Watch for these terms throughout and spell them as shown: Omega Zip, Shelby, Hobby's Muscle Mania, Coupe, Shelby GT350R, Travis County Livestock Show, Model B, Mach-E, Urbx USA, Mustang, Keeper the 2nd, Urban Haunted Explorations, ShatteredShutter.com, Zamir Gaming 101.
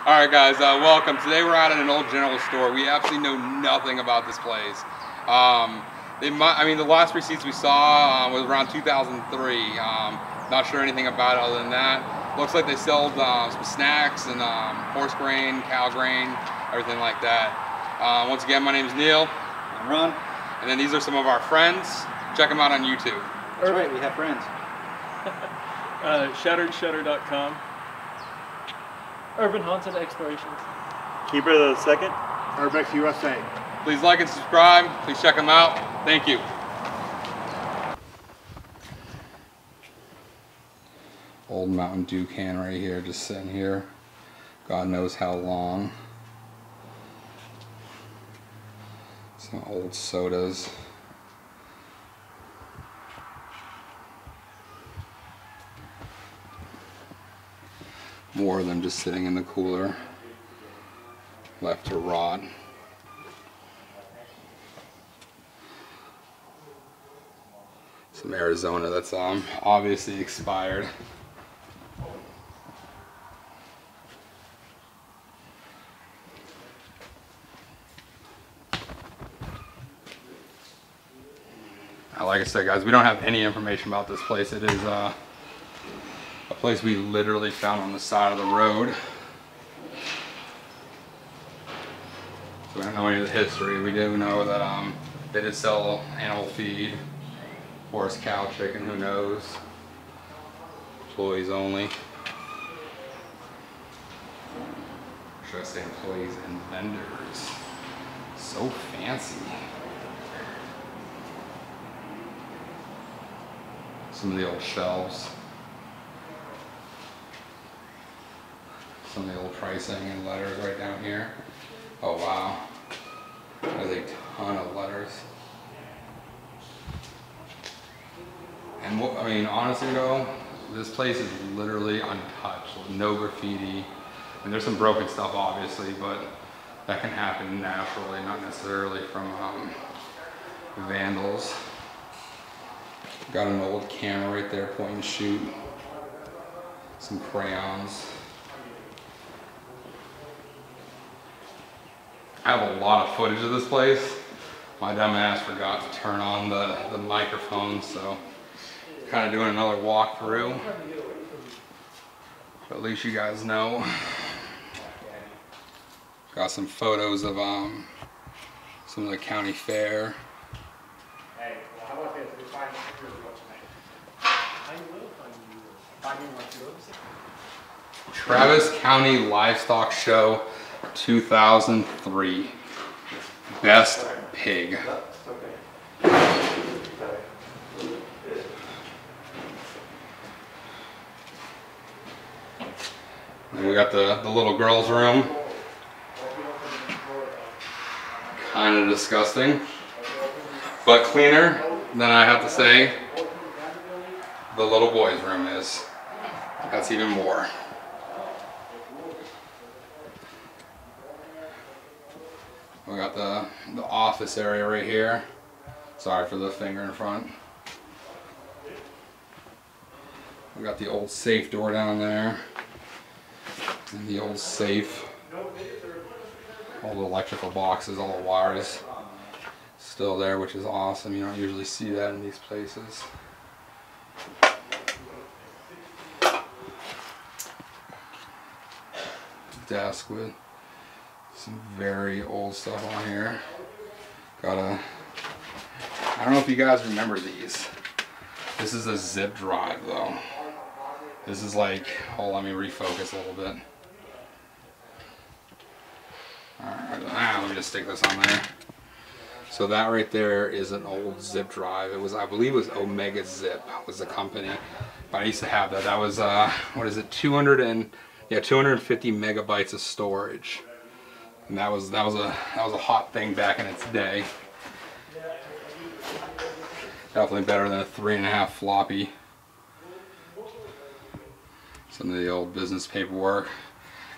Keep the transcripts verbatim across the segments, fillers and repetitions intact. Alright guys, uh, welcome. Today we're out at an old general store. We absolutely know nothing about this place. Um, they might, I mean, the last receipts we saw uh, was around two thousand three. Um, not sure anything about it other than that. Looks like they sold uh, some snacks and um, horse grain, cow grain, everything like that. Uh, once again, my name is Neil. I'm Ron. And then these are some of our friends. Check them out on YouTube. That's Urban. Right, we have friends. uh, Shattered Shutter dot com. Urban Haunted Explorations. Keeper the second. Urbex U S A. Please like and subscribe. Please check them out. Thank you. Old Mountain Dew can right here, just sitting here. God knows how long. Some old sodas. More of them just sitting in the cooler, left to rot. Some Arizona that's um, obviously expired. Now, like I said, guys, we don't have any information about this place. It is uh, a place we literally found on the side of the road. So we don't know any of the history. We do know that um, they did sell animal feed, horse, cow, chicken, who knows, employees only. Should I say employees and vendors? So fancy. Some of the old shelves. Some of the old pricing and letters right down here. Oh wow, there's a ton of letters. And what, I mean, honestly though, this place is literally untouched. No graffiti. And there's some broken stuff obviously, but that can happen naturally, not necessarily from um, vandals. Got an old camera right there, point and shoot. Some crayons. I have a lot of footage of this place. My dumb ass forgot to turn on the, the microphone, so kind of doing another walkthrough. But at least you guys know. Got some photos of um, some of the county fair. Hey, how about this? We find you. Travis County Livestock Show. two thousand three. Best pig. And we got the, the little girl's room. Kind of disgusting. But cleaner than, I have to say, the little boy's room is. That's even more. We got the, the office area right here. Sorry for the finger in front. We got the old safe door down there. And the old safe. All the electrical boxes, all the wires still there, which is awesome. You don't usually see that in these places. Desk with some very old stuff on here. Got a, I don't know if you guys remember these. This is a zip drive though. This is like, oh, let me refocus a little bit. All right, ah, let me just stick this on there. So that right there is an old zip drive. It was, I believe it was Omega Zip was the company. But I used to have that. That was, uh, what is it, two hundred and, yeah, two hundred fifty megabytes of storage. And that was that was a that was a hot thing back in its day. Definitely better than a three and a half floppy. Some of the old business paperwork.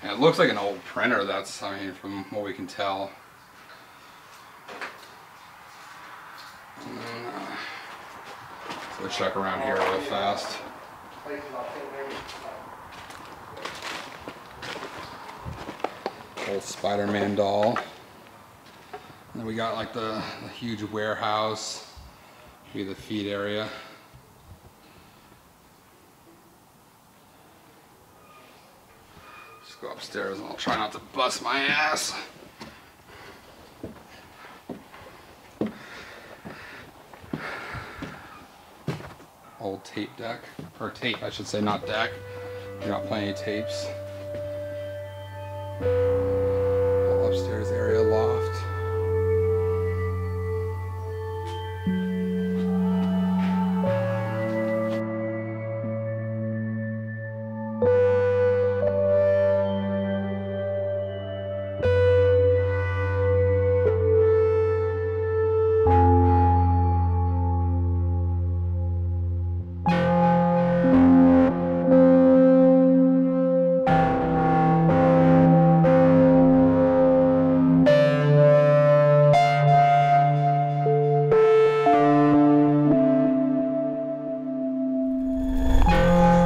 And it looks like an old printer. That's, I mean, from what we can tell. And, uh, so let's check around here real fast. old Spider-Man doll. And then we got like the, the huge warehouse, be the feed area. Just go upstairs and I'll try not to bust my ass. Old tape deck, or tape I should say, not deck. You're not playing any tapes. All upstairs area, loft.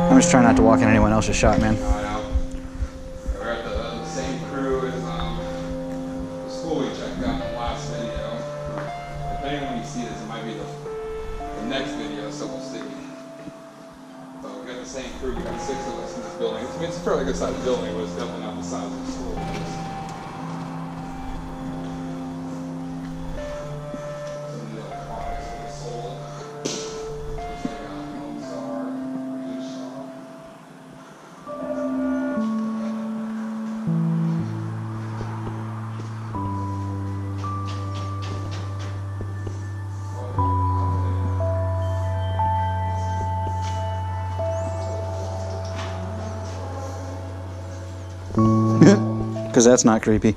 I'm just trying not to walk in anyone else's shot, man. No, I know. We're at the uh, same crew as um, the school we checked out in the last video. Depending on when you see this, it might be the, the next video, so we'll see. So we got the same crew. We got six of us in this building. It's, I mean, it's a fairly good sized building, but it's definitely not the size of the school. Because that's not creepy.